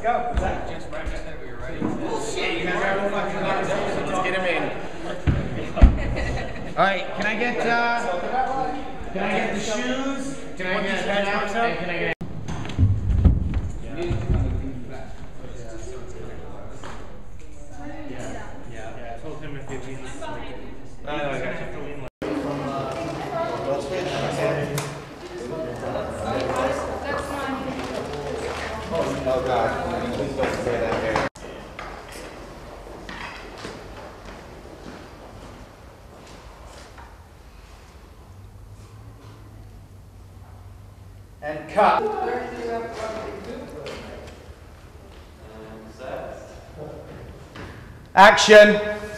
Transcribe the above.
Let's go. Zach, just practice that we were ready. Bullshit. You guys are all fucking nuts. Let's get him in. All right. Can I get? Can I get the shoes? Can I get the hat? Can I get? Oh God, please don't say that there. And cut. Action.